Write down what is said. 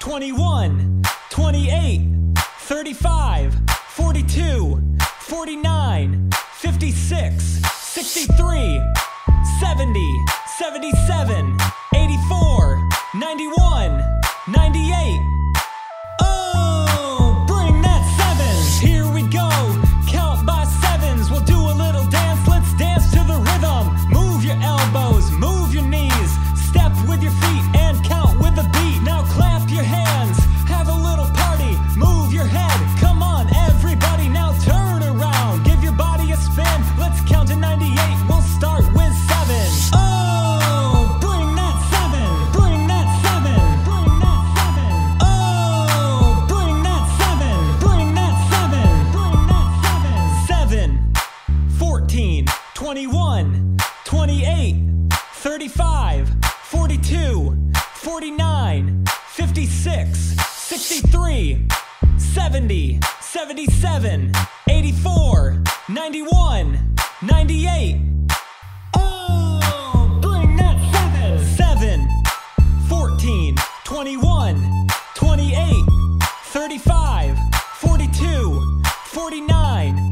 21, 28, 35, 42, 49, 56, 63, 70, 77, 84, 91, 98. Oh, bring that sevens. Here we go. Count by sevens. We'll do a little dance. Let's dance to the rhythm. Move your elbows, move your knees. Step with your feet and count with the beat. Now clap your hands. Have a little party. Move your head. Come on, everybody. Now turn around. Give your body a spin. Let's count to 98. We'll start with sevens. Nine.